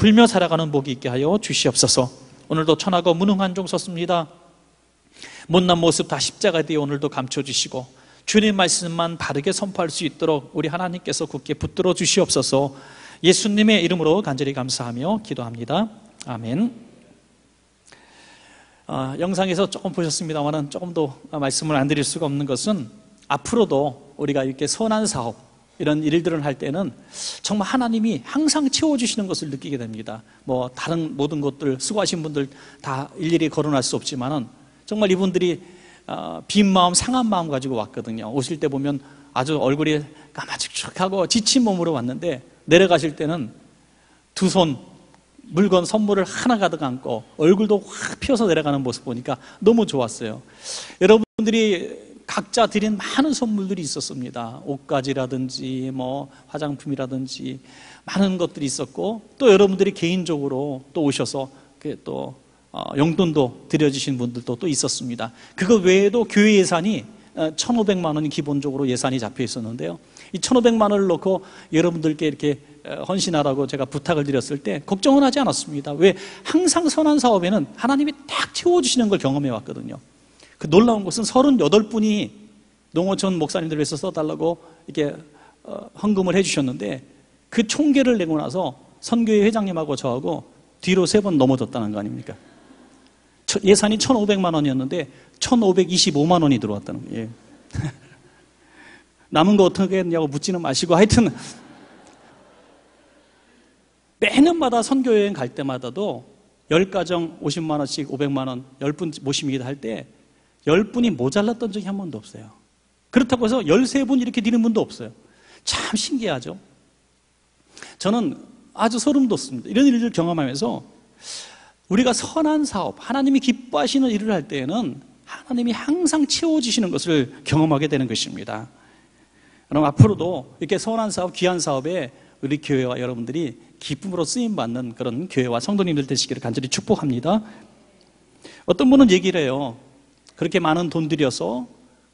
불며 살아가는 복이 있게 하여 주시옵소서. 오늘도 천하고 무능한 종 섰습니다. 못난 모습 다 십자가에 대해 오늘도 감춰주시고 주님 말씀만 바르게 선포할 수 있도록 우리 하나님께서 굳게 붙들어 주시옵소서. 예수님의 이름으로 간절히 감사하며 기도합니다. 아멘. 영상에서 조금 보셨습니다만 조금 더 말씀을 안 드릴 수가 없는 것은, 앞으로도 우리가 이렇게 선한 사업 이런 일들을 할 때는 정말 하나님이 항상 채워주시는 것을 느끼게 됩니다. 뭐 다른 모든 것들 수고하신 분들 다 일일이 거론할 수 없지만 정말 이분들이 빈 마음 상한 마음 가지고 왔거든요. 오실 때 보면 아주 얼굴이 까마죽죽하고 지친 몸으로 왔는데, 내려가실 때는 두 손 물건 선물을 하나 가득 안고 얼굴도 확 피어서 내려가는 모습 보니까 너무 좋았어요. 여러분들이 각자 드린 많은 선물들이 있었습니다. 옷가지라든지 뭐 화장품이라든지 많은 것들이 있었고, 또 여러분들이 개인적으로 또 오셔서 또 용돈도 드려주신 분들도 또 있었습니다. 그것 외에도 교회 예산이 1,500만 원이 기본적으로 예산이 잡혀 있었는데요, 이 1,500만 원을 놓고 여러분들께 이렇게 헌신하라고 제가 부탁을 드렸을 때 걱정은 하지 않았습니다. 왜? 항상 선한 사업에는 하나님이 딱 채워주시는 걸 경험해 왔거든요. 그 놀라운 것은 38분이 농어촌 목사님들 위해서 써달라고 이렇게 헌금을 해주셨는데, 그 총계를 내고 나서 선교회 회장님하고 저하고 뒤로 3번 넘어졌다는 거 아닙니까? 예산이 1,500만 원이었는데 1,525만 원이 들어왔다는 거예요. 남은 거 어떻게 했냐고 묻지는 마시고, 하여튼 매년마다 선교여행 갈 때마다도 10가정 50만 원씩 500만 원 10분 모심이기도 할 때 10분이 모자랐던 적이 한 번도 없어요. 그렇다고 해서 13분 이렇게 드는 분도 없어요. 참 신기하죠? 저는 아주 소름 돋습니다. 이런 일을 경험하면서 우리가 선한 사업, 하나님이 기뻐하시는 일을 할 때에는 하나님이 항상 채워주시는 것을 경험하게 되는 것입니다. 그럼 앞으로도 이렇게 선한 사업, 귀한 사업에 우리 교회와 여러분들이 기쁨으로 쓰임받는 그런 교회와 성도님들 되시기를 간절히 축복합니다. 어떤 분은 얘기를 해요. 그렇게 많은 돈 들여서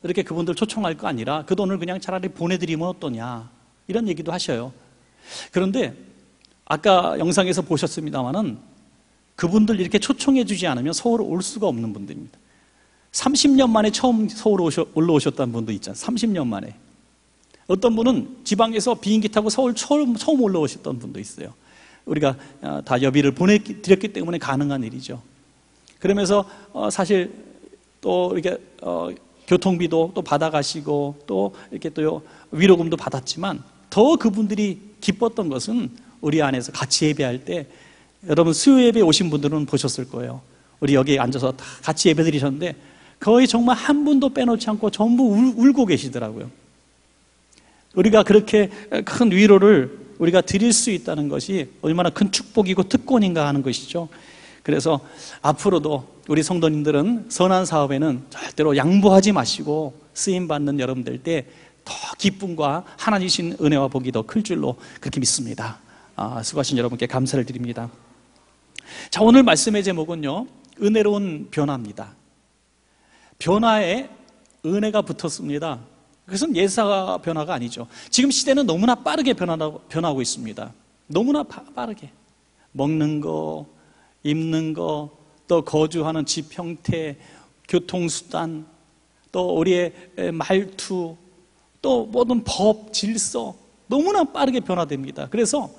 이렇게 그분들 초청할 거 아니라 그 돈을 그냥 차라리 보내드리면 어떠냐, 이런 얘기도 하셔요. 그런데 아까 영상에서 보셨습니다마는 그분들 이렇게 초청해 주지 않으면 서울 올 수가 없는 분들입니다. 30년 만에 처음 서울 올라오셨다는 분도 있잖아요. 30년 만에. 어떤 분은 지방에서 비행기 타고 서울 처음 올라오셨던 분도 있어요. 우리가 다 여비를 보내드렸기 때문에 가능한 일이죠. 그러면서 사실 또 이렇게 교통비도 또 받아가시고 또 이렇게 또 위로금도 받았지만, 더 그분들이 기뻤던 것은 우리 안에서 같이 예배할 때, 여러분 수요 예배 오신 분들은 보셨을 거예요. 우리 여기 앉아서 다 같이 예배 드리셨는데 거의 정말 한 분도 빼놓지 않고 전부 울고 계시더라고요. 우리가 그렇게 큰 위로를 우리가 드릴 수 있다는 것이 얼마나 큰 축복이고 특권인가 하는 것이죠. 그래서 앞으로도 우리 성도님들은 선한 사업에는 절대로 양보하지 마시고 쓰임받는 여러분 될 때 더 기쁨과 하나님이신 은혜와 복이 더 클 줄로 그렇게 믿습니다. 수고하신 여러분께 감사를 드립니다. 자, 오늘 말씀의 제목은요, 은혜로운 변화입니다. 변화에 은혜가 붙었습니다. 그것은 예사 변화가 아니죠. 지금 시대는 너무나 빠르게 변하고 있습니다. 너무나 빠르게 먹는 거, 입는 거, 또 거주하는 집 형태, 교통수단, 또 우리의 말투, 또 모든 법, 질서 너무나 빠르게 변화됩니다. 그래서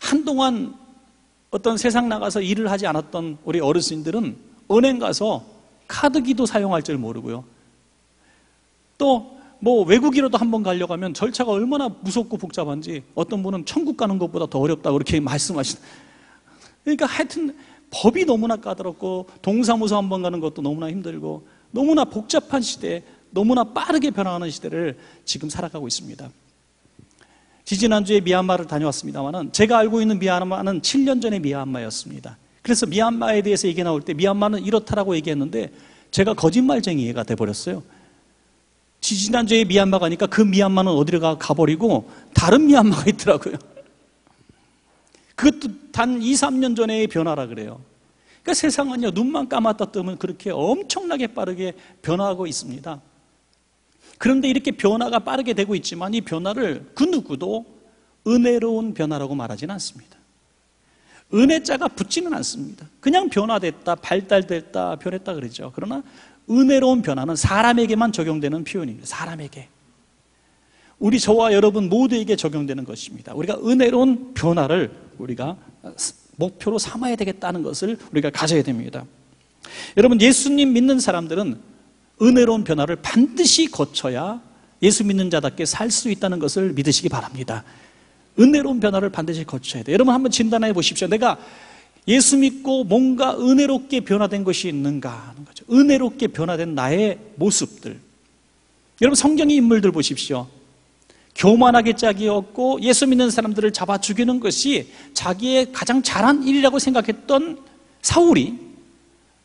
한동안 어떤 세상 나가서 일을 하지 않았던 우리 어르신들은 은행 가서 카드기도 사용할 줄 모르고요, 또 뭐 외국이라도 한번 가려고 하면 절차가 얼마나 무섭고 복잡한지, 어떤 분은 천국 가는 것보다 더 어렵다고 그렇게 말씀하시는. 그러니까 하여튼 법이 너무나 까다롭고, 동사무소 한번 가는 것도 너무나 힘들고, 너무나 복잡한 시대, 너무나 빠르게 변화하는 시대를 지금 살아가고 있습니다. 지지난주에 미얀마를 다녀왔습니다만 제가 알고 있는 미얀마는 7년 전의 미얀마였습니다. 그래서 미얀마에 대해서 얘기 나올 때 미얀마는 이렇다라고 얘기했는데 제가 거짓말쟁이가 돼버렸어요. 지난주에 미얀마 가니까 그 미얀마는 어디로 가버리고 다른 미얀마가 있더라고요. 그것도 단 2, 3년 전의 변화라 그래요. 그러니까 세상은요, 눈만 감았다 뜨면 그렇게 엄청나게 빠르게 변화하고 있습니다. 그런데 이렇게 변화가 빠르게 되고 있지만 이 변화를 그 누구도 은혜로운 변화라고 말하지는 않습니다. 은혜자가 붙지는 않습니다. 그냥 변화됐다, 발달됐다, 변했다 그러죠. 그러나 은혜로운 변화는 사람에게만 적용되는 표현입니다. 사람에게. 우리 저와 여러분 모두에게 적용되는 것입니다. 우리가 은혜로운 변화를 우리가 목표로 삼아야 되겠다는 것을 우리가 가져야 됩니다. 여러분, 예수님 믿는 사람들은 은혜로운 변화를 반드시 거쳐야 예수 믿는 자답게 살 수 있다는 것을 믿으시기 바랍니다. 은혜로운 변화를 반드시 거쳐야 돼요. 여러분 한번 진단해 보십시오. 내가 예수 믿고 뭔가 은혜롭게 변화된 것이 있는가 하는 거죠. 은혜롭게 변화된 나의 모습들. 여러분 성경의 인물들 보십시오. 교만하게 짝이었고 예수 믿는 사람들을 잡아 죽이는 것이 자기의 가장 잘한 일이라고 생각했던 사울이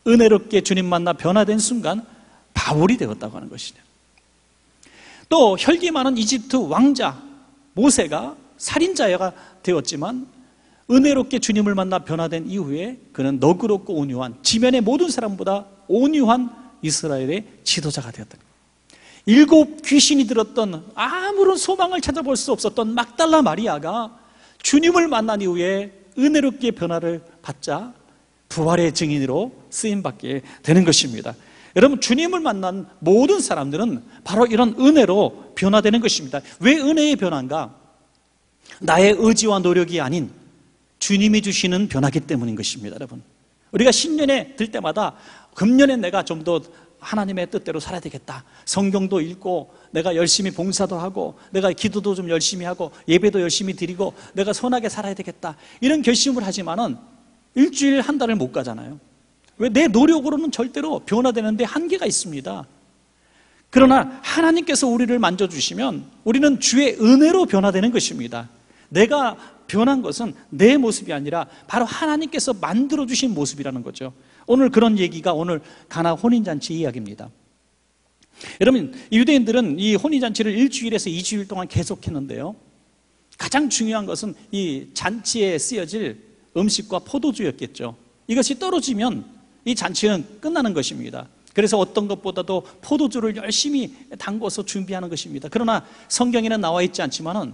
은혜롭게 주님 만나 변화된 순간 바울이 되었다고 하는 것이죠. 또 혈기 많은 이집트 왕자 모세가 살인자가 되었지만 은혜롭게 주님을 만나 변화된 이후에 그는 너그럽고 온유한, 지면의 모든 사람보다 온유한 이스라엘의 지도자가 되었다. 일곱 귀신이 들었던, 아무런 소망을 찾아볼 수 없었던 막달라 마리아가 주님을 만난 이후에 은혜롭게 변화를 받자 부활의 증인으로 쓰임받게 되는 것입니다. 여러분, 주님을 만난 모든 사람들은 바로 이런 은혜로 변화되는 것입니다. 왜 은혜의 변화인가? 나의 의지와 노력이 아닌 주님이 주시는 변화기 때문인 것입니다. 여러분, 우리가 신년에 들 때마다 금년에 내가 좀 더 하나님의 뜻대로 살아야 되겠다, 성경도 읽고 내가 열심히 봉사도 하고 내가 기도도 좀 열심히 하고 예배도 열심히 드리고 내가 선하게 살아야 되겠다, 이런 결심을 하지만은 일주일 한 달을 못 가잖아요. 왜? 내 노력으로는 절대로 변화되는데 한계가 있습니다. 그러나 하나님께서 우리를 만져주시면 우리는 주의 은혜로 변화되는 것입니다. 내가 변한 것은 내 모습이 아니라 바로 하나님께서 만들어주신 모습이라는 거죠. 오늘 그런 얘기가 오늘 가나 혼인잔치 이야기입니다. 여러분, 유대인들은 이 혼인잔치를 일주일에서 2주일 동안 계속했는데요, 가장 중요한 것은 이 잔치에 쓰여질 음식과 포도주였겠죠. 이것이 떨어지면 이 잔치는 끝나는 것입니다. 그래서 어떤 것보다도 포도주를 열심히 담궈서 준비하는 것입니다. 그러나 성경에는 나와 있지 않지만은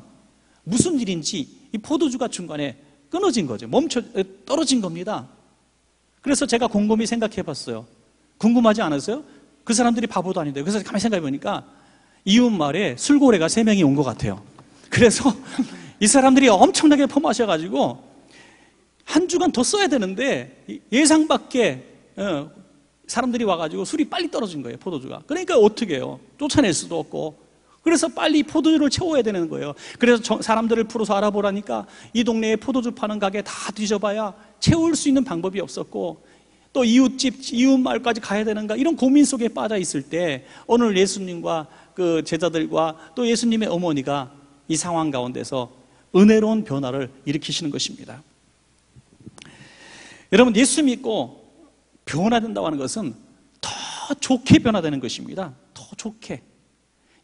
무슨 일인지 이 포도주가 중간에 끊어진 거죠. 떨어진 겁니다. 그래서 제가 곰곰이 생각해 봤어요. 궁금하지 않았어요? 그 사람들이 바보도 아닌데. 그래서 가만히 생각해 보니까 이웃 마을에 술고래가 3명이 온 것 같아요. 그래서 이 사람들이 엄청나게 퍼마셔가지고 한 주간 더 써야 되는데 예상 밖에 사람들이 와가지고 술이 빨리 떨어진 거예요, 포도주가. 그러니까 어떻게 해요? 쫓아낼 수도 없고. 그래서 빨리 포도주를 채워야 되는 거예요. 그래서 사람들을 풀어서 알아보라니까 이 동네에 포도주 파는 가게 다 뒤져봐야 채울 수 있는 방법이 없었고, 또 이웃집, 이웃마을까지 가야 되는가, 이런 고민 속에 빠져 있을 때 오늘 예수님과 그 제자들과 또 예수님의 어머니가 이 상황 가운데서 은혜로운 변화를 일으키시는 것입니다. 여러분, 예수 믿고 변화된다고 하는 것은 더 좋게 변화되는 것입니다. 더 좋게.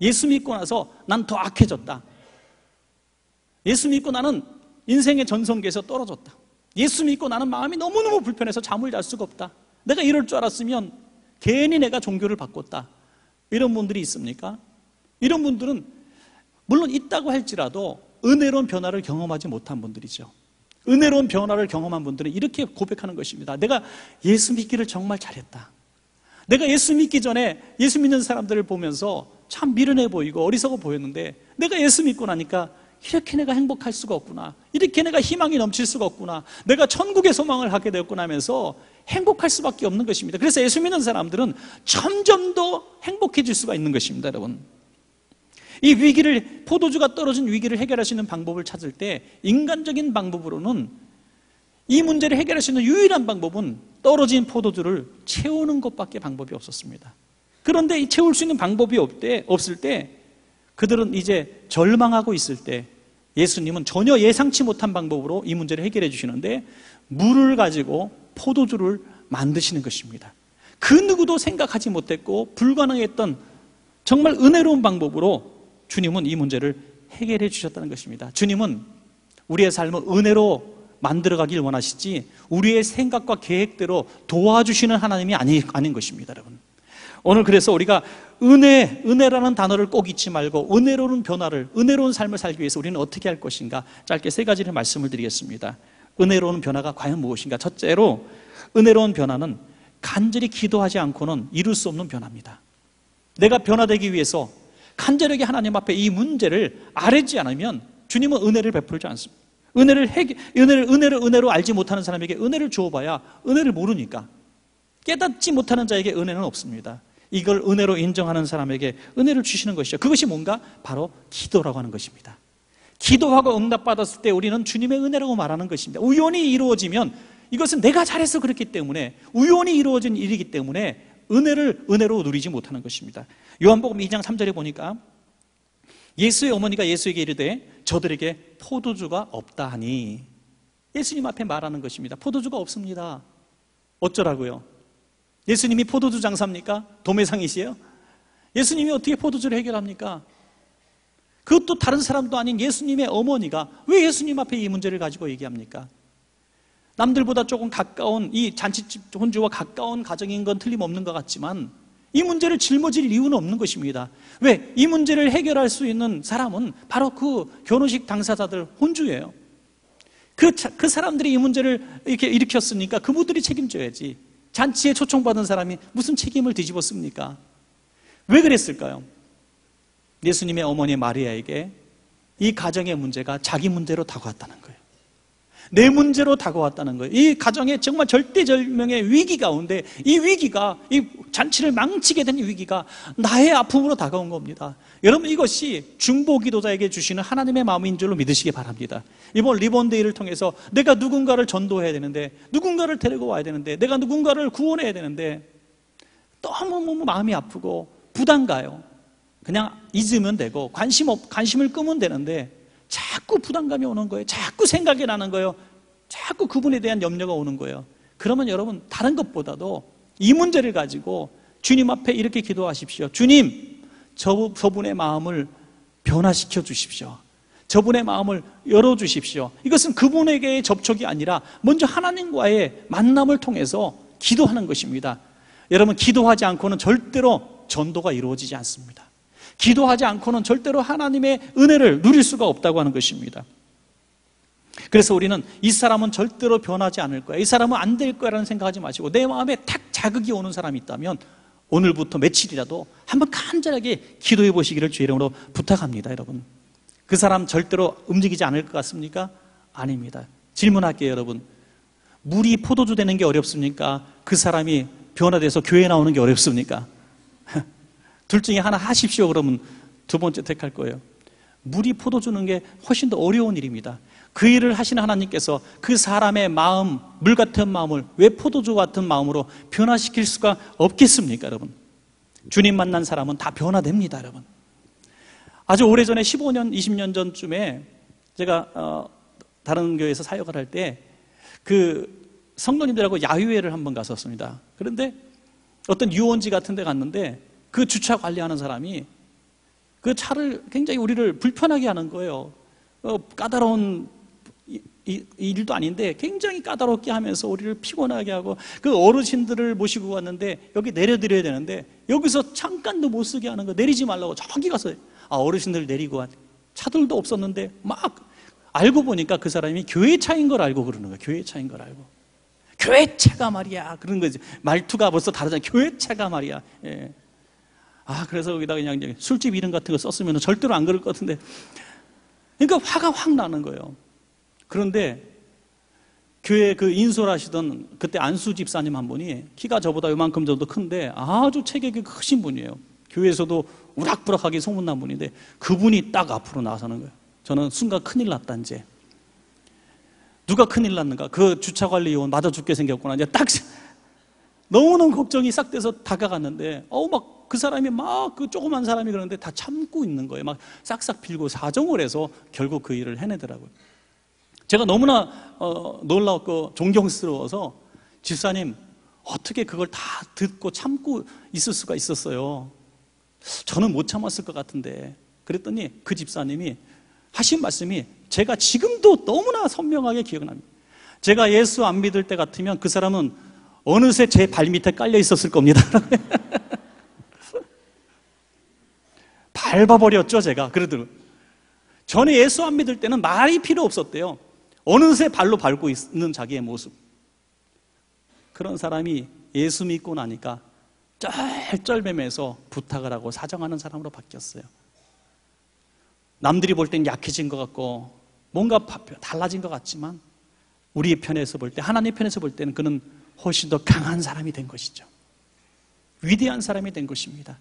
예수 믿고 나서 난 더 악해졌다, 예수 믿고 나는 인생의 전성기에서 떨어졌다, 예수 믿고 나는 마음이 너무너무 불편해서 잠을 잘 수가 없다, 내가 이럴 줄 알았으면 괜히 내가 종교를 바꿨다, 이런 분들이 있습니까? 이런 분들은 물론 있다고 할지라도 은혜로운 변화를 경험하지 못한 분들이죠. 은혜로운 변화를 경험한 분들은 이렇게 고백하는 것입니다. 내가 예수 믿기를 정말 잘했다. 내가 예수 믿기 전에 예수 믿는 사람들을 보면서 참 미련해 보이고 어리석어 보였는데 내가 예수 믿고 나니까 이렇게 내가 행복할 수가 없구나, 이렇게 내가 희망이 넘칠 수가 없구나, 내가 천국의 소망을 갖게 되었구나 하면서 행복할 수밖에 없는 것입니다. 그래서 예수 믿는 사람들은 점점 더 행복해질 수가 있는 것입니다. 여러분, 이 위기를, 포도주가 떨어진 위기를 해결할 수 있는 방법을 찾을 때 인간적인 방법으로는 이 문제를 해결할 수 있는 유일한 방법은 떨어진 포도주를 채우는 것밖에 방법이 없었습니다. 그런데 이 채울 수 있는 방법이 없을 때 그들은 이제 절망하고 있을 때 예수님은 전혀 예상치 못한 방법으로 이 문제를 해결해 주시는데 물을 가지고 포도주를 만드시는 것입니다. 그 누구도 생각하지 못했고 불가능했던 정말 은혜로운 방법으로 주님은 이 문제를 해결해 주셨다는 것입니다. 주님은 우리의 삶을 은혜로 만들어가길 원하시지 우리의 생각과 계획대로 도와주시는 하나님이 아닌 것입니다. 여러분, 오늘 그래서 우리가 은혜라는 단어를 꼭 잊지 말고 은혜로운 변화를, 은혜로운 삶을 살기 위해서 우리는 어떻게 할 것인가, 짧게 3가지를 말씀을 드리겠습니다. 은혜로운 변화가 과연 무엇인가? 첫째로 은혜로운 변화는 간절히 기도하지 않고는 이룰 수 없는 변화입니다. 내가 변화되기 위해서 간절하게 하나님 앞에 이 문제를 아뢰지 않으면 주님은 은혜를 베풀지 않습니다. 은혜를 은혜로 알지 못하는 사람에게 은혜를 주어봐야 은혜를 모르니까, 깨닫지 못하는 자에게 은혜는 없습니다. 이걸 은혜로 인정하는 사람에게 은혜를 주시는 것이죠. 그것이 뭔가? 바로 기도라고 하는 것입니다. 기도하고 응답받았을 때 우리는 주님의 은혜라고 말하는 것입니다. 우연히 이루어지면 이것은 내가 잘해서 그렇기 때문에, 우연히 이루어진 일이기 때문에 은혜로 누리지 못하는 것입니다. 요한복음 2장 3절에 보니까 예수의 어머니가 예수에게 이르되 저들에게 포도주가 없다 하니, 예수님 앞에 말하는 것입니다. 포도주가 없습니다. 어쩌라고요? 예수님이 포도주 장사입니까? 도매상이시에요? 예수님이 어떻게 포도주를 해결합니까? 그것도 다른 사람도 아닌 예수님의 어머니가 왜 예수님 앞에 이 문제를 가지고 얘기합니까? 남들보다 조금 가까운 이 잔칫집 혼주와 가까운 가정인 건 틀림없는 것 같지만 이 문제를 짊어질 이유는 없는 것입니다. 왜? 이 문제를 해결할 수 있는 사람은 바로 그 결혼식 당사자들 혼주예요. 그 사람들이 이 문제를 이렇게 일으켰으니까 그분들이 책임져야지. 잔치에 초청받은 사람이 무슨 책임을 뒤집었습니까? 왜 그랬을까요? 예수님의 어머니 마리아에게 이 가정의 문제가 자기 문제로 다가왔다는 거예요. 내 문제로 다가왔다는 거예요. 이 가정에 정말 절대절명의 위기 가운데 이 위기가, 이 잔치를 망치게 된 위기가 나의 아픔으로 다가온 겁니다. 여러분, 이것이 중보기도자에게 주시는 하나님의 마음인 줄로 믿으시기 바랍니다. 이번 리본데이를 통해서 내가 누군가를 전도해야 되는데, 누군가를 데리고 와야 되는데, 내가 누군가를 구원해야 되는데 너무너무 마음이 아프고 부담 가요. 그냥 잊으면 되고 관심을 끄면 되는데 자꾸 부담감이 오는 거예요. 자꾸 생각이 나는 거예요. 자꾸 그분에 대한 염려가 오는 거예요. 그러면 여러분, 다른 것보다도 이 문제를 가지고 주님 앞에 이렇게 기도하십시오. 주님, 저분의 마음을 변화시켜 주십시오. 저분의 마음을 열어주십시오. 이것은 그분에게의 접촉이 아니라 먼저 하나님과의 만남을 통해서 기도하는 것입니다. 여러분, 기도하지 않고는 절대로 전도가 이루어지지 않습니다. 기도하지 않고는 절대로 하나님의 은혜를 누릴 수가 없다고 하는 것입니다. 그래서 우리는 이 사람은 절대로 변하지 않을 거야, 이 사람은 안 될 거야 라는 생각하지 마시고, 내 마음에 탁 자극이 오는 사람이 있다면 오늘부터 며칠이라도 한번 간절하게 기도해 보시기를 주의 이름으로 부탁합니다. 여러분, 그 사람 절대로 움직이지 않을 것 같습니까? 아닙니다. 질문할게요. 여러분, 물이 포도주 되는 게 어렵습니까? 그 사람이 변화돼서 교회에 나오는 게 어렵습니까? 둘 중에 하나 하십시오. 그러면 두 번째 택할 거예요. 물이 포도 주는 게 훨씬 더 어려운 일입니다. 그 일을 하시는 하나님께서 그 사람의 마음, 물 같은 마음을 왜 포도주 같은 마음으로 변화시킬 수가 없겠습니까? 여러분, 주님 만난 사람은 다 변화됩니다. 여러분, 아주 오래전에 15년, 20년 전쯤에 제가 다른 교회에서 사역을 할 때 그 성도님들하고 야유회를 한번 갔었습니다. 그런데 어떤 유원지 같은 데 갔는데 그 주차 관리하는 사람이 그 차를 굉장히 우리를 불편하게 하는 거예요. 까다로운 일도 아닌데 굉장히 까다롭게 하면서 우리를 피곤하게 하고, 그 어르신들을 모시고 왔는데 여기 내려드려야 되는데 여기서 잠깐도 못 쓰게 하는 거, 내리지 말라고 저기 가서 어르신들 내리고 한 차들도 없었는데 막 알고 보니까 그 사람이 교회 차인 걸 알고 그러는 거예요. 교회 차인 걸 알고. 교회 차가 말이야 그런 거지. 말투가 벌써 다르잖아요. 교회 차가 말이야. 예. 그래서 여기다 그냥 술집 이름 같은 거 썼으면 절대로 안 그럴 것 같은데, 그러니까 화가 확 나는 거예요. 그런데 교회 그 인솔 하시던 그때 안수 집사님 한 분이 키가 저보다 요만큼 정도 큰데 아주 체격이 크신 분이에요. 교회에서도 우락부락하게 소문난 분인데 그분이 딱 앞으로 나서는 거예요. 저는 순간 큰일 났다. 이제 누가 큰일 났는가, 그 주차관리요원 맞아 죽게 생겼구나. 이제 딱 너무너무 걱정이 싹 돼서 다가갔는데 막 그 사람이 막 그 조그만 사람이 그러는데 다 참고 있는 거예요. 막 싹싹 빌고 사정을 해서 결국 그 일을 해내더라고요. 제가 너무나 놀라웠고 존경스러워서 집사님, 어떻게 그걸 다 듣고 참고 있을 수가 있었어요? 저는 못 참았을 것 같은데. 그랬더니 그 집사님이 하신 말씀이 제가 지금도 너무나 선명하게 기억납니다. 제가 예수 안 믿을 때 같으면 그 사람은 어느새 제 발밑에 깔려 있었을 겁니다. 밟아버렸죠, 제가. 그러더라고요. 전에 예수 안 믿을 때는 말이 필요 없었대요. 어느새 발로 밟고 있는 자기의 모습. 그런 사람이 예수 믿고 나니까 쩔쩔매매해서 부탁을 하고 사정하는 사람으로 바뀌었어요. 남들이 볼 땐 약해진 것 같고 뭔가 달라진 것 같지만 우리의 편에서 볼 때, 하나님의 편에서 볼 때는 그는 훨씬 더 강한 사람이 된 것이죠. 위대한 사람이 된 것입니다.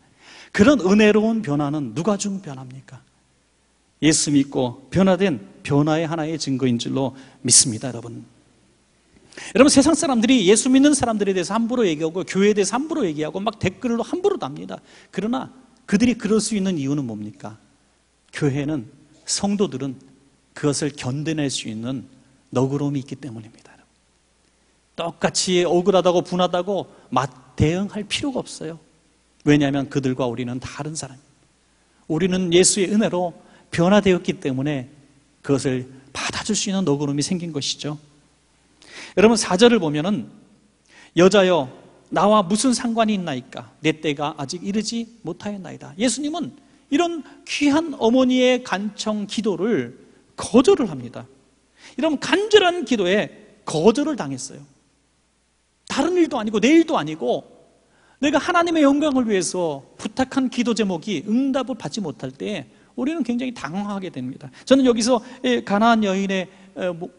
그런 은혜로운 변화는 누가 준 변화입니까? 예수 믿고 변화된 변화의 하나의 증거인 줄로 믿습니다, 여러분. 여러분, 세상 사람들이 예수 믿는 사람들에 대해서 함부로 얘기하고 교회에 대해서 함부로 얘기하고 막 댓글로 함부로 답니다. 그러나 그들이 그럴 수 있는 이유는 뭡니까? 교회는, 성도들은 그것을 견뎌낼 수 있는 너그러움이 있기 때문입니다. 똑같이 억울하다고 분하다고 대응할 필요가 없어요. 왜냐하면 그들과 우리는 다른 사람입니다. 우리는 예수의 은혜로 변화되었기 때문에 그것을 받아줄 수 있는 너그러움이 생긴 것이죠. 여러분, 4절을 보면은 여자여 나와 무슨 상관이 있나이까, 내 때가 아직 이르지 못하였나이다. 예수님은 이런 귀한 어머니의 간청 기도를 거절을 합니다. 이런 간절한 기도에 거절을 당했어요. 다른 일도 아니고 내 일도 아니고 내가 하나님의 영광을 위해서 부탁한 기도 제목이 응답을 받지 못할 때 우리는 굉장히 당황하게 됩니다. 저는 여기서 가나안 여인의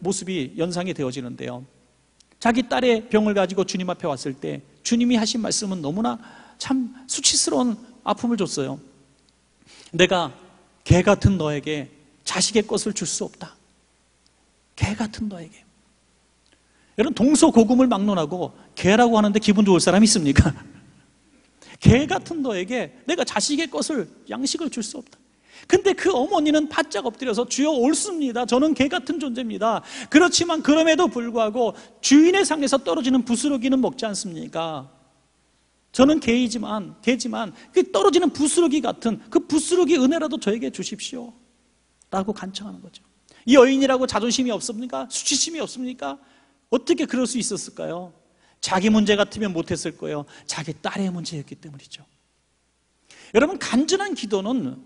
모습이 연상이 되어지는데요, 자기 딸의 병을 가지고 주님 앞에 왔을 때 주님이 하신 말씀은 너무나 참 수치스러운 아픔을 줬어요. 내가 개 같은 너에게 자식의 것을 줄 수 없다. 개 같은 너에게. 여러분, 동서고금을 막론하고 개라고 하는데 기분 좋을 사람이 있습니까? 개 같은 너에게 내가 자식의 것을, 양식을 줄 수 없다. 근데 그 어머니는 바짝 엎드려서 주여 옳습니다. 저는 개 같은 존재입니다. 그렇지만 그럼에도 불구하고 주인의 상에서 떨어지는 부스러기는 먹지 않습니까? 저는 개지만 그 떨어지는 부스러기 같은 그 부스러기 은혜라도 저에게 주십시오 라고 간청하는 거죠. 이 여인이라고 자존심이 없습니까? 수치심이 없습니까? 어떻게 그럴 수 있었을까요? 자기 문제 같으면 못했을 거예요. 자기 딸의 문제였기 때문이죠. 여러분, 간절한 기도는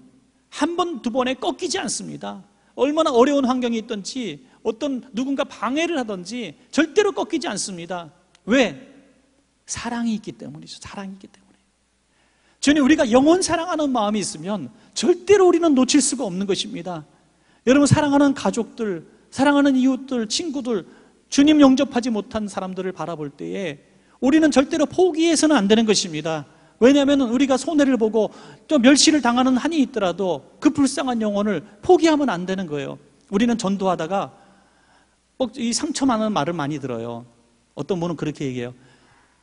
한 번, 두 번에 꺾이지 않습니다. 얼마나 어려운 환경이 있든지 어떤 누군가 방해를 하든지 절대로 꺾이지 않습니다. 왜? 사랑이 있기 때문이죠. 사랑이 있기 때문에. 주님, 우리가 영원 사랑하는 마음이 있으면 절대로 우리는 놓칠 수가 없는 것입니다. 여러분, 사랑하는 가족들, 사랑하는 이웃들, 친구들, 주님 영접하지 못한 사람들을 바라볼 때에 우리는 절대로 포기해서는 안 되는 것입니다. 왜냐하면 우리가 손해를 보고 또 멸시를 당하는 한이 있더라도 그 불쌍한 영혼을 포기하면 안 되는 거예요. 우리는 전도하다가 이 상처 많은 말을 많이 들어요. 어떤 분은 그렇게 얘기해요.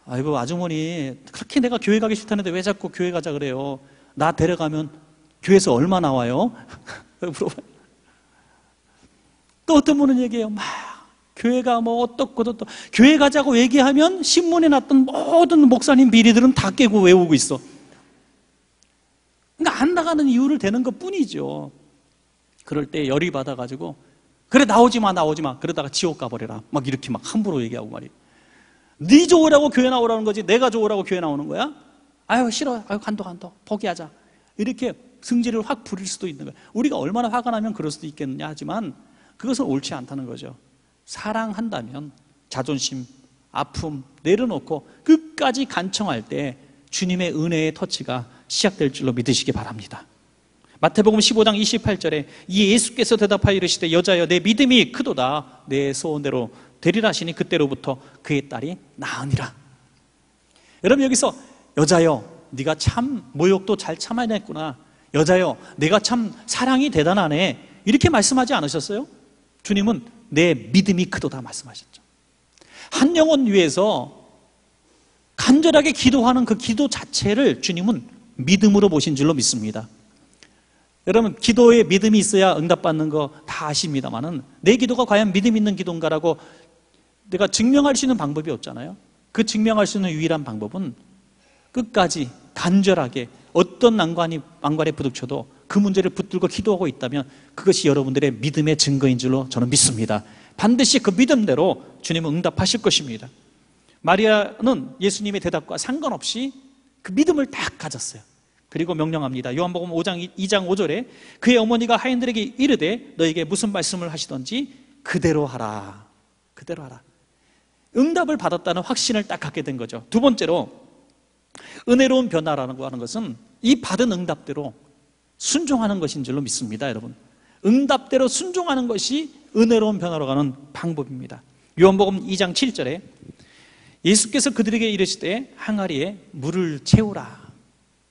아이고, 아주머니, 그렇게 내가 교회 가기 싫다는데 왜 자꾸 교회 가자 그래요? 나 데려가면 교회에서 얼마 나와요? 물어봐요. 또 어떤 분은 얘기해요. 막 교회가 뭐 어떻고 어떻고, 교회 가자고 얘기하면 신문에 났던 모든 목사님 비리들은 다 깨고 외우고 있어. 그러니까 안 나가는 이유를 대는 것뿐이죠. 그럴 때 열이 받아가지고 그래, 나오지 마 그러다가 지옥 가버려라 막 이렇게 막 함부로 얘기하고 말이야. 네 좋으라고 교회 나오라는 거지 내가 좋으라고 교회 나오는 거야? 아유, 싫어, 아유, 간다 포기하자, 이렇게 승질을 확 부릴 수도 있는 거야. 우리가 얼마나 화가 나면 그럴 수도 있겠느냐, 하지만 그것은 옳지 않다는 거죠. 사랑한다면 자존심, 아픔 내려놓고 끝까지 간청할 때 주님의 은혜의 터치가 시작될 줄로 믿으시기 바랍니다. 마태복음 15장 28절에 이 예수께서 대답하여 이르시되 여자여 내 믿음이 크도다, 내 소원대로 되리라 하시니 그때로부터 그의 딸이 나으니라. 여러분, 여기서 여자여 네가 참 모욕도 잘 참아냈구나, 여자여 내가 참 사랑이 대단하네, 이렇게 말씀하지 않으셨어요? 주님은 내 믿음이 크도다 말씀하셨죠. 한 영혼 위해서 간절하게 기도하는 그 기도 자체를 주님은 믿음으로 보신 줄로 믿습니다. 여러분, 기도에 믿음이 있어야 응답받는 거 다 아십니다만은 내 기도가 과연 믿음 있는 기도인가라고 내가 증명할 수 있는 방법이 없잖아요. 그 증명할 수 있는 유일한 방법은 끝까지 간절하게 어떤 난관에 부딪혀도 그 문제를 붙들고 기도하고 있다면 그것이 여러분들의 믿음의 증거인 줄로 저는 믿습니다. 반드시 그 믿음대로 주님은 응답하실 것입니다. 마리아는 예수님의 대답과 상관없이 그 믿음을 딱 가졌어요. 그리고 명령합니다. 요한복음 5장 2장 5절에 그의 어머니가 하인들에게 이르되 너에게 무슨 말씀을 하시던지 그대로 하라. 그대로 하라. 응답을 받았다는 확신을 딱 갖게 된 거죠. 두 번째로 은혜로운 변화라는 거 하는 것은 이 받은 응답대로 순종하는 것인 줄로 믿습니다, 여러분. 응답대로 순종하는 것이 은혜로운 변화로 가는 방법입니다. 요한복음 2장 7절에 예수께서 그들에게 이르시되 항아리에 물을 채우라.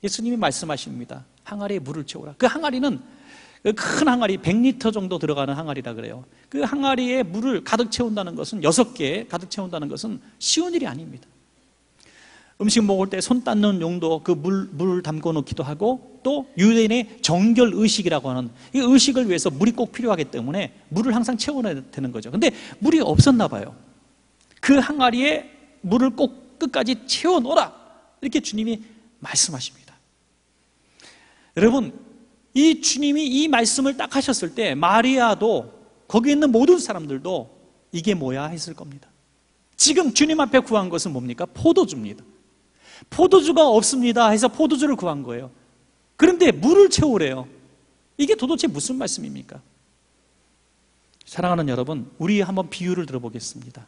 예수님이 말씀하십니다. 항아리에 물을 채우라. 그 항아리는 큰 항아리 100리터 정도 들어가는 항아리라 그래요. 그 항아리에 물을 가득 채운다는 것은 6개 가득 채운다는 것은 쉬운 일이 아닙니다. 음식 먹을 때 손 닦는 용도 그 물 담궈 놓기도 하고 또 유대인의 정결 의식이라고 하는 이 의식을 위해서 물이 꼭 필요하기 때문에 물을 항상 채워놔야 되는 거죠. 근데 물이 없었나 봐요. 그 항아리에 물을 꼭 끝까지 채워 놓으라. 이렇게 주님이 말씀하십니다. 여러분, 이 주님이 이 말씀을 딱 하셨을 때 마리아도 거기 있는 모든 사람들도 이게 뭐야 했을 겁니다. 지금 주님 앞에 구한 것은 뭡니까? 포도주입니다. 포도주가 없습니다 해서 포도주를 구한 거예요. 그런데 물을 채우래요. 이게 도대체 무슨 말씀입니까? 사랑하는 여러분, 우리 한번 비유를 들어보겠습니다.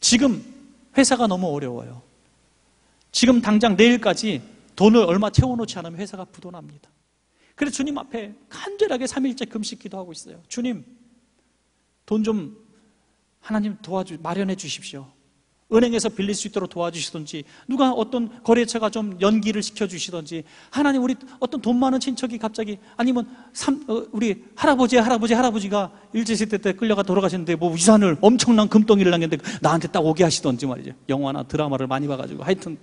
지금 회사가 너무 어려워요. 지금 당장 내일까지 돈을 얼마 채워놓지 않으면 회사가 부도납니다. 그래서 주님 앞에 간절하게 3일째 금식 기도하고 있어요. 주님, 돈 좀 하나님 마련해 주십시오. 은행에서 빌릴 수 있도록 도와주시든지 누가 어떤 거래처가 좀 연기를 시켜주시든지 하나님, 우리 어떤 돈 많은 친척이 갑자기 아니면 우리 할아버지가 일제시대 때 끌려가 돌아가셨는데 뭐 유산을 엄청난 금덩이를 남겼는데 나한테 딱 오게 하시든지 말이죠. 영화나 드라마를 많이 봐가지고 하여튼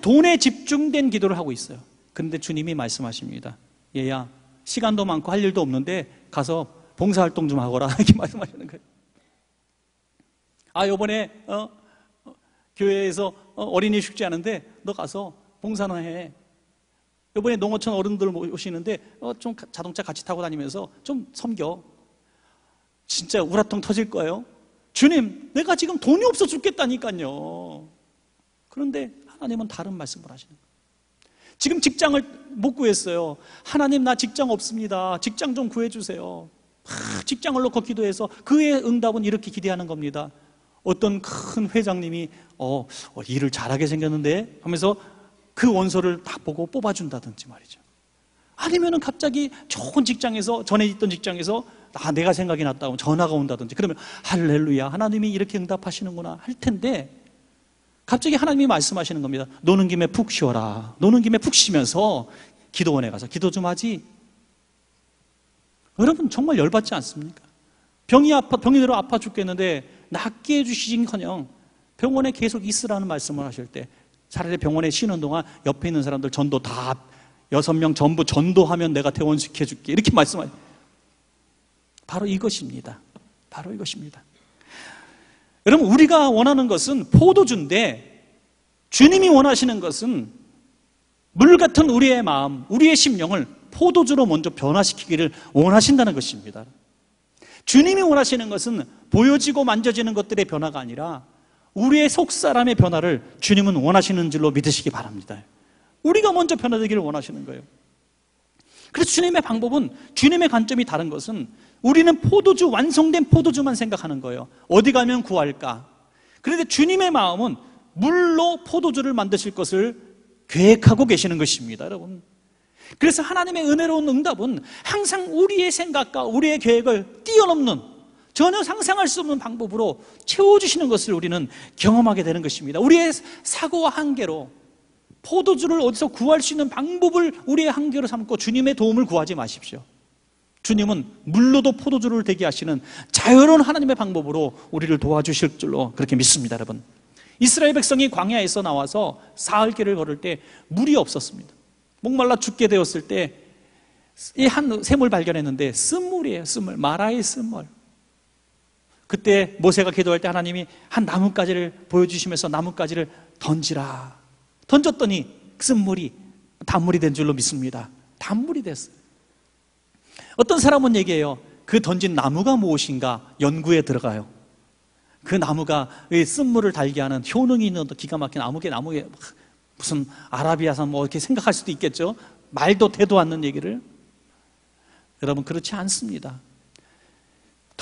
돈에 집중된 기도를 하고 있어요. 근데 주님이 말씀하십니다. 얘야, 시간도 많고 할 일도 없는데 가서 봉사활동 좀 하거라. 이렇게 말씀하시는 거예요. 아, 요번에 교회에서 어린이 축제 하는데 너 가서 봉사나 해. 요번에 농어촌 어른들 오시는데 좀 자동차 같이 타고 다니면서 좀 섬겨. 진짜 우라통 터질 거예요. 주님, 내가 지금 돈이 없어 죽겠다니까요. 그런데 하나님은 다른 말씀을 하시는 거예요. 지금 직장을 못 구했어요. 하나님, 나 직장 없습니다. 직장 좀 구해주세요. 직장을 놓고 기도해서 그의 응답은 이렇게 기대하는 겁니다. 어떤 큰 회장님이 일을 잘하게 생겼는데 하면서 그 원서를 딱 보고 뽑아준다든지 말이죠. 아니면은 갑자기 좋은 직장에서, 전에 있던 직장에서 내가 생각이 났다 하면 전화가 온다든지 그러면 할렐루야, 하나님이 이렇게 응답하시는구나 할 텐데 갑자기 하나님이 말씀하시는 겁니다. 노는 김에 푹 쉬어라. 노는 김에 푹 쉬면서 기도원에 가서 기도 좀 하지. 여러분, 정말 열받지 않습니까? 병이대로 아파 죽겠는데 낫게 해주시긴커녕 병원에 계속 있으라는 말씀을 하실 때 차라리 병원에 쉬는 동안 옆에 있는 사람들 전도 다 6명 전부 전도하면 내가 퇴원시켜줄게. 이렇게 말씀하세요. 바로 이것입니다. 여러분, 우리가 원하는 것은 포도주인데 주님이 원하시는 것은 물 같은 우리의 마음, 우리의 심령을 포도주로 먼저 변화시키기를 원하신다는 것입니다. 주님이 원하시는 것은 보여지고 만져지는 것들의 변화가 아니라 우리의 속사람의 변화를 주님은 원하시는 줄로 믿으시기 바랍니다. 우리가 먼저 변화되기를 원하시는 거예요. 그래서 주님의 방법은, 주님의 관점이 다른 것은 우리는 포도주, 완성된 포도주만 생각하는 거예요. 어디 가면 구할까? 그런데 주님의 마음은 물로 포도주를 만드실 것을 계획하고 계시는 것입니다, 여러분. 그래서 하나님의 은혜로운 응답은 항상 우리의 생각과 우리의 계획을 뛰어넘는, 전혀 상상할 수 없는 방법으로 채워주시는 것을 우리는 경험하게 되는 것입니다. 우리의 사고와 한계로 포도주를 어디서 구할 수 있는 방법을 우리의 한계로 삼고 주님의 도움을 구하지 마십시오. 주님은 물로도 포도주를 되게 하시는 자유로운 하나님의 방법으로 우리를 도와주실 줄로 그렇게 믿습니다, 여러분. 이스라엘 백성이 광야에서 나와서 사흘길을 걸을 때 물이 없었습니다. 목말라 죽게 되었을 때 이 한 샘을 발견했는데 쓴물이에요. 쓴물, 마라의 쓴물. 그때 모세가 기도할 때 하나님이 한 나뭇가지를 보여주시면서 나뭇가지를 던지라. 던졌더니 쓴물이 단물이 된 줄로 믿습니다. 단물이 됐어요. 어떤 사람은 얘기해요. 그 던진 나무가 무엇인가 연구에 들어가요. 그 나무가 쓴물을 달게 하는 효능이 있는 기가 막힌 나무에 무슨 아라비아산 뭐 이렇게 생각할 수도 있겠죠. 말도 되도 않는 얘기를. 여러분, 그렇지 않습니다.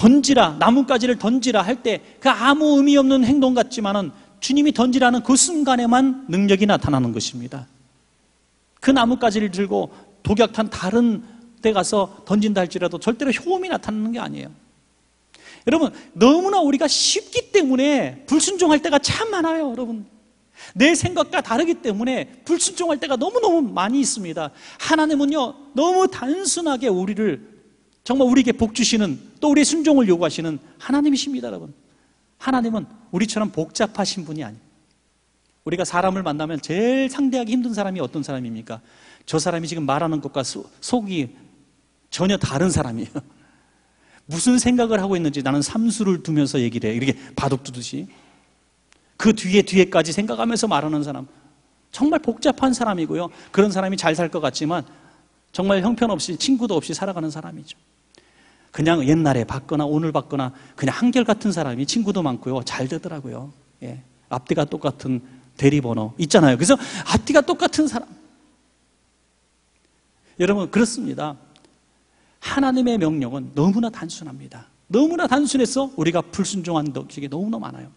던지라, 나뭇가지를 던지라 할 때 그 아무 의미 없는 행동 같지만은 주님이 던지라는 그 순간에만 능력이 나타나는 것입니다. 그 나뭇가지를 들고 독약탄 다른 데 가서 던진다 할지라도 절대로 효험이 나타나는 게 아니에요. 여러분, 너무나 우리가 쉽기 때문에 불순종할 때가 참 많아요. 여러분, 내 생각과 다르기 때문에 불순종할 때가 너무너무 많이 있습니다. 하나님은요, 너무 단순하게 우리를 정말 우리에게 복 주시는, 또 우리의 순종을 요구하시는 하나님이십니다. 여러분, 하나님은 우리처럼 복잡하신 분이 아니에요. 우리가 사람을 만나면 제일 상대하기 힘든 사람이 어떤 사람입니까? 저 사람이 지금 말하는 것과 속이 전혀 다른 사람이에요. 무슨 생각을 하고 있는지 나는 삼수를 두면서 얘기를 해요. 이렇게 바둑 두듯이 그 뒤에까지 생각하면서 말하는 사람, 정말 복잡한 사람이고요. 그런 사람이 잘 살 것 같지만 정말 형편없이 친구도 없이 살아가는 사람이죠. 그냥 옛날에 봤거나 오늘 봤거나 그냥 한결같은 사람이 친구도 많고요, 잘 되더라고요. 예, 앞뒤가 똑같은 대리번호 있잖아요. 그래서 앞뒤가 똑같은 사람. 여러분, 그렇습니다. 하나님의 명령은 너무나 단순합니다. 너무나 단순해서 우리가 불순종한 적이 너무나 많아요.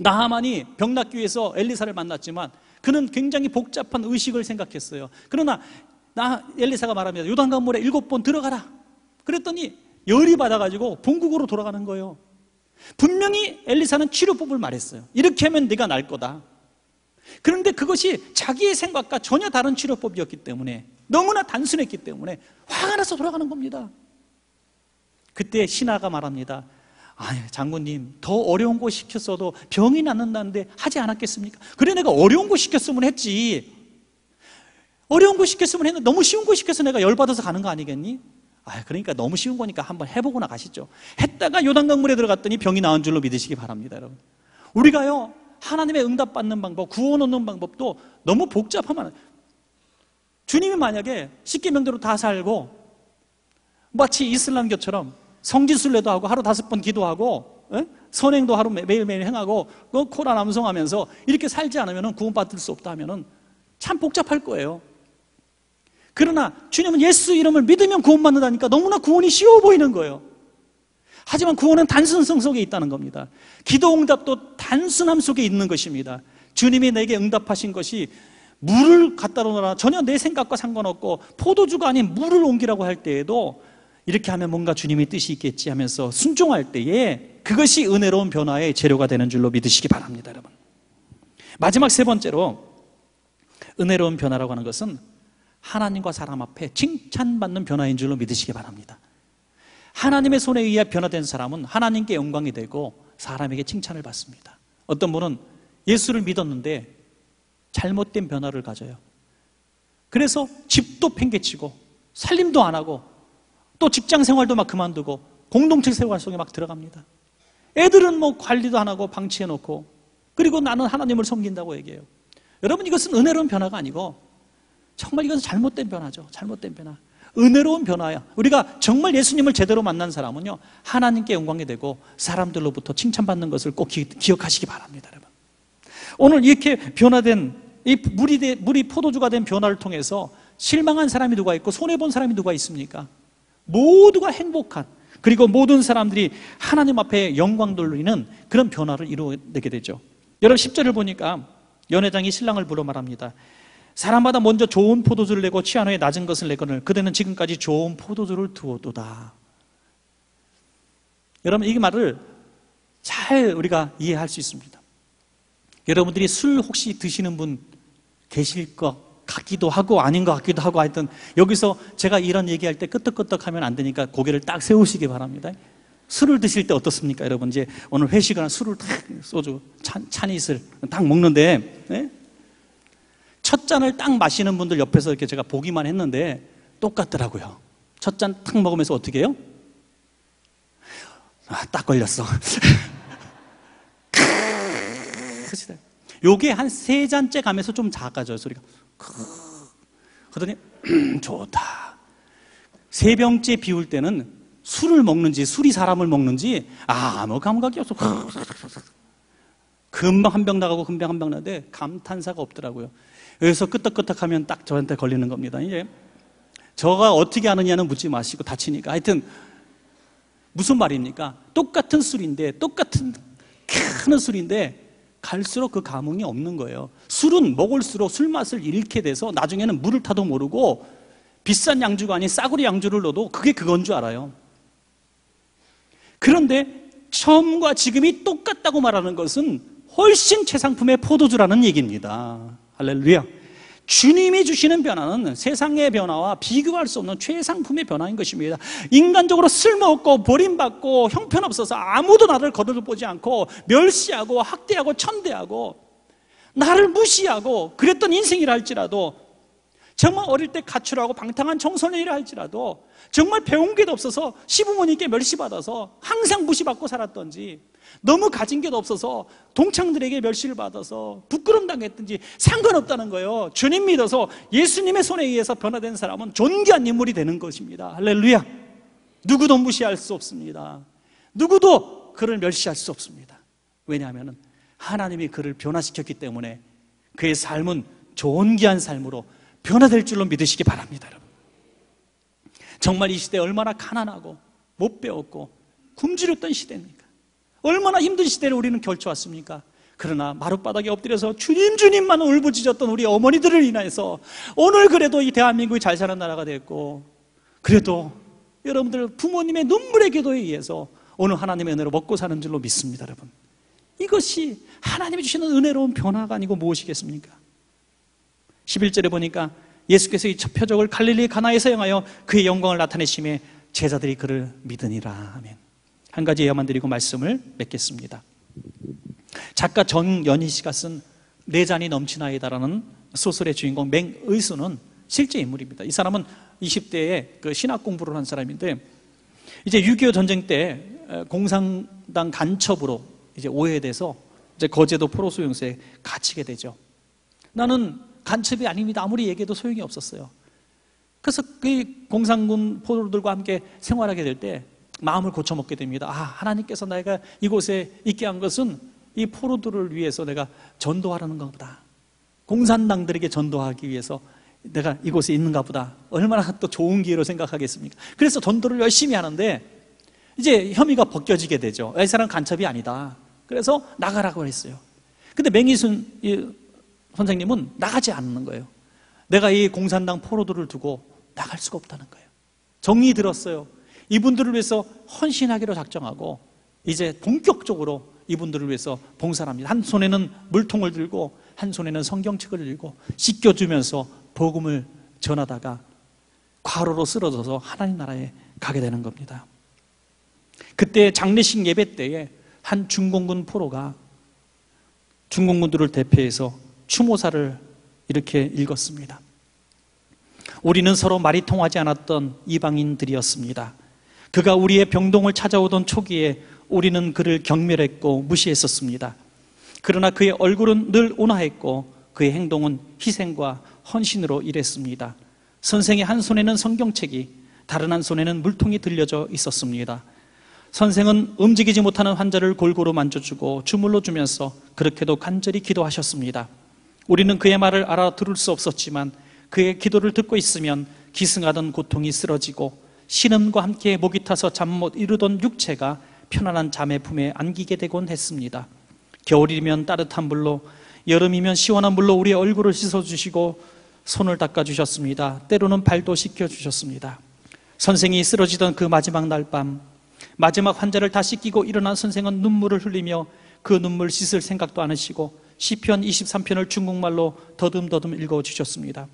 나하만이 병 낫기 위해서 엘리사를 만났지만 그는 굉장히 복잡한 의식을 생각했어요. 그러나 엘리사가 말합니다. 요단강 물에 7번 들어가라. 그랬더니 열이 받아가지고 본국으로 돌아가는 거예요. 분명히 엘리사는 치료법을 말했어요. 이렇게 하면 네가 날 거다. 그런데 그것이 자기의 생각과 전혀 다른 치료법이었기 때문에, 너무나 단순했기 때문에 화가 나서 돌아가는 겁니다. 그때 신하가 말합니다. 장군님, 더 어려운 거 시켰어도 병이 낫는다는데 하지 않았겠습니까? 그래, 내가 어려운 거 시켰으면 했지. 어려운 거 시켰으면 했는데 너무 쉬운 거 시켜서 내가 열받아서 가는 거 아니겠니? 그러니까 너무 쉬운 거니까 한번 해보고 나가시죠. 했다가 요단강 물에 들어갔더니 병이 나은 줄로 믿으시기 바랍니다. 여러분, 우리가요, 하나님의 응답받는 방법, 구원 얻는 방법도 너무 복잡하면, 주님이 만약에 십계명대로 다 살고 마치 이슬람교처럼 성지순례도 하고 하루 5번 기도하고 선행도 하루 매일매일 행하고 코라 남성하면서 이렇게 살지 않으면 구원받을 수 없다 하면 참 복잡할 거예요. 그러나 주님은 예수 이름을 믿으면 구원받는다니까 너무나 구원이 쉬워 보이는 거예요. 하지만 구원은 단순성 속에 있다는 겁니다. 기도 응답도 단순함 속에 있는 것입니다. 주님이 내게 응답하신 것이 물을 갖다 놓으라, 전혀 내 생각과 상관없고 포도주가 아닌 물을 옮기라고 할 때에도 이렇게 하면 뭔가 주님의 뜻이 있겠지 하면서 순종할 때에 그것이 은혜로운 변화의 재료가 되는 줄로 믿으시기 바랍니다. 여러분, 마지막 3번째로 은혜로운 변화라고 하는 것은 하나님과 사람 앞에 칭찬받는 변화인 줄로 믿으시기 바랍니다. 하나님의 손에 의해 변화된 사람은 하나님께 영광이 되고 사람에게 칭찬을 받습니다. 어떤 분은 예수를 믿었는데 잘못된 변화를 가져요. 그래서 집도 팽개치고 살림도 안 하고 또 직장 생활도 막 그만두고 공동체 생활 속에 막 들어갑니다. 애들은 뭐 관리도 안 하고 방치해놓고, 그리고 나는 하나님을 섬긴다고 얘기해요. 여러분, 이것은 은혜로운 변화가 아니고 정말 이것은 잘못된 변화죠. 잘못된 변화. 은혜로운 변화야. 우리가 정말 예수님을 제대로 만난 사람은요, 하나님께 영광이 되고 사람들로부터 칭찬받는 것을 꼭 기억하시기 바랍니다. 여러분, 오늘 이렇게 변화된 이 물이 포도주가 된 변화를 통해서 실망한 사람이 누가 있고 손해본 사람이 누가 있습니까? 모두가 행복한, 그리고 모든 사람들이 하나님 앞에 영광 돌리는 그런 변화를 이루어내게 되죠. 여러분, 10절을 보니까 연회장이 신랑을 불러 말합니다. 사람마다 먼저 좋은 포도주를 내고 취한 후에 낮은 것을 내거늘 그대는 지금까지 좋은 포도주를 두었도다. 여러분, 이 말을 잘 우리가 이해할 수 있습니다. 여러분들이 술 혹시 드시는 분 계실 것 같기도 하고 아닌 것 같기도 하고, 하여튼 여기서 제가 이런 얘기할 때 끄떡끄떡하면 안 되니까 고개를 딱 세우시기 바랍니다. 술을 드실 때 어떻습니까? 여러분, 이제 오늘 회식은 술을 딱 소주 찬이슬 딱 먹는데, 네? 첫 잔을 딱 마시는 분들 옆에서 이렇게 제가 보기만 했는데 똑같더라고요. 첫 잔 딱 먹으면서 어떻게 해요? 딱 걸렸어. 요게 한 3잔째 가면서 좀 작아져요, 소리가. 그러더니 좋다. 3병째 비울 때는 술을 먹는지 술이 사람을 먹는지 아무 감각이 없어. 금방 한 병 나가고 금방 한 병 나는데 감탄사가 없더라고요. 여기서 끄떡끄떡하면 딱 저한테 걸리는 겁니다. 이제 저가 어떻게 아느냐는 묻지 마시고 다치니까. 하여튼 무슨 말입니까? 똑같은 술인데, 똑같은 큰 술인데 갈수록 그 감흥이 없는 거예요. 술은 먹을수록 술 맛을 잃게 돼서 나중에는 물을 타도 모르고 비싼 양주가 아닌 싸구려 양주를 넣어도 그게 그건 줄 알아요. 그런데 처음과 지금이 똑같다고 말하는 것은 훨씬 최상품의 포도주라는 얘기입니다. 할렐루야. 주님이 주시는 변화는 세상의 변화와 비교할 수 없는 최상품의 변화인 것입니다. 인간적으로 쓸모없고 버림받고 형편없어서 아무도 나를 거들보지 않고 멸시하고 학대하고 천대하고 나를 무시하고 그랬던 인생이라 할지라도, 정말 어릴 때 가출하고 방탕한 청소년이라 할지라도, 정말 배운 게 없어서 시부모님께 멸시받아서 항상 무시받고 살았던지, 너무 가진 게 없어서 동창들에게 멸시를 받아서 부끄럼 당했던지 상관없다는 거예요. 주님 믿어서 예수님의 손에 의해서 변화된 사람은 존귀한 인물이 되는 것입니다. 할렐루야. 누구도 무시할 수 없습니다. 누구도 그를 멸시할 수 없습니다. 왜냐하면 하나님이 그를 변화시켰기 때문에 그의 삶은 존귀한 삶으로 변화될 줄로 믿으시기 바랍니다. 여러분, 정말 이 시대에 얼마나 가난하고 못 배웠고 굶주렸던 시대입니까? 얼마나 힘든 시대를 우리는 결쳐왔습니까? 그러나 마룻바닥에 엎드려서 주님 주님만 울부짖었던 우리 어머니들을 인하여서 오늘 그래도 이 대한민국이 잘 사는 나라가 됐고, 그래도 여러분들 부모님의 눈물의 기도에 의해서 오늘 하나님의 은혜로 먹고 사는 줄로 믿습니다. 여러분, 이것이 하나님이 주시는 은혜로운 변화가 아니고 무엇이겠습니까? 11절에 보니까 예수께서 이 표적을 갈릴리 가나에서 행하여 그의 영광을 나타내심에 제자들이 그를 믿으니라. 아멘. 한 가지 예화만 드리고 말씀을 맺겠습니다. 작가 정연희 씨가 쓴 내 잔이 넘치나이다라는 소설의 주인공 맹의수는 실제 인물입니다. 이 사람은 20대에 그 신학 공부를 한 사람인데, 이제 6.25 전쟁 때 공산당 간첩으로 이제 오해돼서 이제 거제도 포로수용소에 갇히게 되죠. 나는 간첩이 아닙니다. 아무리 얘기해도 소용이 없었어요. 그래서 그 공산군 포로들과 함께 생활하게 될 때 마음을 고쳐먹게 됩니다. 아, 하나님께서 내가 이곳에 있게 한 것은 이 포로들을 위해서 내가 전도하라는 것보다, 공산당들에게 전도하기 위해서 내가 이곳에 있는가 보다. 얼마나 또 좋은 기회로 생각하겠습니까? 그래서 전도를 열심히 하는데 이제 혐의가 벗겨지게 되죠. 이 사람 간첩이 아니다. 그래서 나가라고 했어요. 근데 맹이순 선생님은 나가지 않는 거예요. 내가 이 공산당 포로들을 두고 나갈 수가 없다는 거예요. 정이 들었어요. 이분들을 위해서 헌신하기로 작정하고 이제 본격적으로 이분들을 위해서 봉사를 합니다. 한 손에는 물통을 들고 한 손에는 성경책을 읽고 씻겨주면서 복음을 전하다가 과로로 쓰러져서 하나님 나라에 가게 되는 겁니다. 그때 장례식 예배 때에 한 중공군 포로가 중공군들을 대표해서 추모사를 이렇게 읽었습니다. 우리는 서로 말이 통하지 않았던 이방인들이었습니다. 그가 우리의 병동을 찾아오던 초기에 우리는 그를 경멸했고 무시했었습니다. 그러나 그의 얼굴은 늘 온화했고 그의 행동은 희생과 헌신으로 일했습니다. 선생의 한 손에는 성경책이, 다른 한 손에는 물통이 들려져 있었습니다. 선생은 움직이지 못하는 환자를 골고루 만져주고 주물러 주면서 그렇게도 간절히 기도하셨습니다. 우리는 그의 말을 알아들을 수 없었지만 그의 기도를 듣고 있으면 기승하던 고통이 쓰러지고 신음과 함께 목이 타서 잠 못 이루던 육체가 편안한 잠의 품에 안기게 되곤 했습니다. 겨울이면 따뜻한 물로, 여름이면 시원한 물로 우리의 얼굴을 씻어주시고 손을 닦아주셨습니다. 때로는 발도 씻겨주셨습니다. 선생이 쓰러지던 그 마지막 날 밤, 마지막 환자를 다 씻기고 일어난 선생은 눈물을 흘리며 그 눈물 씻을 생각도 안 하시고 시편 23편을 중국말로 더듬더듬 읽어주셨습니다.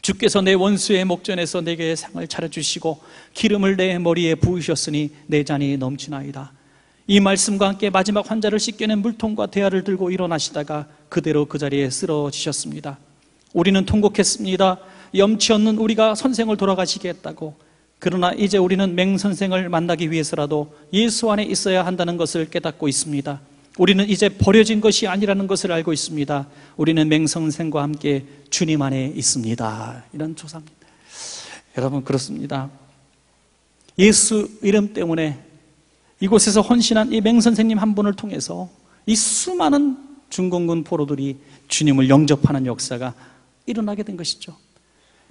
주께서 내 원수의 목전에서 내게 상을 차려주시고 기름을 내 머리에 부으셨으니 내 잔이 넘치나이다. 이 말씀과 함께 마지막 환자를 씻겨낸 물통과 대야를 들고 일어나시다가 그대로 그 자리에 쓰러지셨습니다. 우리는 통곡했습니다. 염치 없는 우리가 선생을 돌아가시게 했다고. 그러나 이제 우리는 맹선생을 만나기 위해서라도 예수 안에 있어야 한다는 것을 깨닫고 있습니다. 우리는 이제 버려진 것이 아니라는 것을 알고 있습니다. 우리는 맹선생과 함께 주님 안에 있습니다. 이런 조사입니다. 여러분, 그렇습니다. 예수 이름 때문에 이곳에서 헌신한 이 맹선생님 한 분을 통해서 이 수많은 중공군 포로들이 주님을 영접하는 역사가 일어나게 된 것이죠.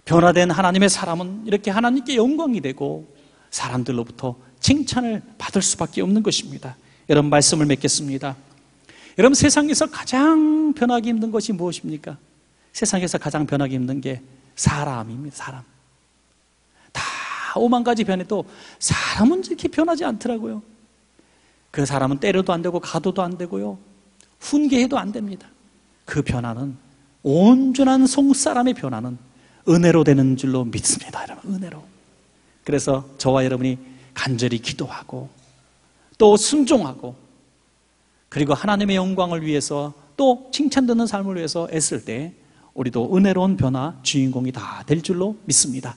변화된 하나님의 사람은 이렇게 하나님께 영광이 되고 사람들로부터 칭찬을 받을 수밖에 없는 것입니다. 여러분, 말씀을 맺겠습니다. 여러분, 세상에서 가장 변하기 힘든 것이 무엇입니까? 세상에서 가장 변하기 힘든 게 사람입니다. 사람. 다 오만 가지 변해도 사람은 이렇게 변하지 않더라고요. 그 사람은 때려도 안 되고 가둬도 안 되고요, 훈계해도 안 됩니다. 그 변화는, 온전한 속사람의 변화는 은혜로 되는 줄로 믿습니다. 여러분, 은혜로. 그래서 저와 여러분이 간절히 기도하고 또 순종하고, 그리고 하나님의 영광을 위해서 또 칭찬받는 삶을 위해서 애쓸 때 우리도 은혜로운 변화 주인공이 다 될 줄로 믿습니다.